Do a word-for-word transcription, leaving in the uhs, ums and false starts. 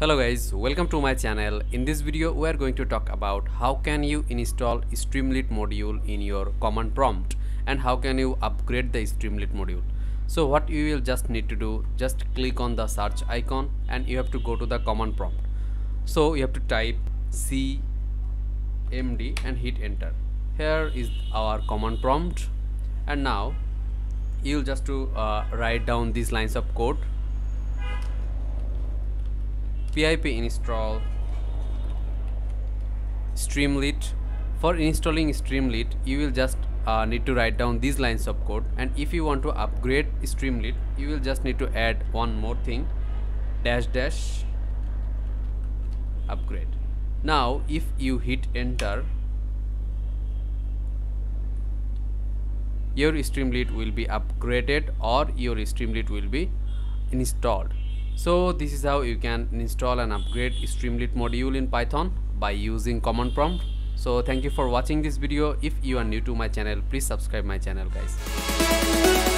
Hello guys, welcome to my channel. In this video we are going to talk about how can you install Streamlit module in your command prompt and how can you upgrade the Streamlit module. So what you will just need to do, just click on the search icon and you have to go to the command prompt. So you have to type C M D and hit enter. Here is our command prompt and now you'll just to uh, write down these lines of code. Pip install Streamlit. For installing Streamlit you will just uh, need to write down these lines of code, and if you want to upgrade Streamlit you will just need to add one more thing, dash dash upgrade. Now if you hit enter, your Streamlit will be upgraded or your Streamlit will be installed. So this is how you can install and upgrade Streamlit module in Python by using command prompt. So thank you for watching this video. If you are new to my channel, please subscribe my channel guys.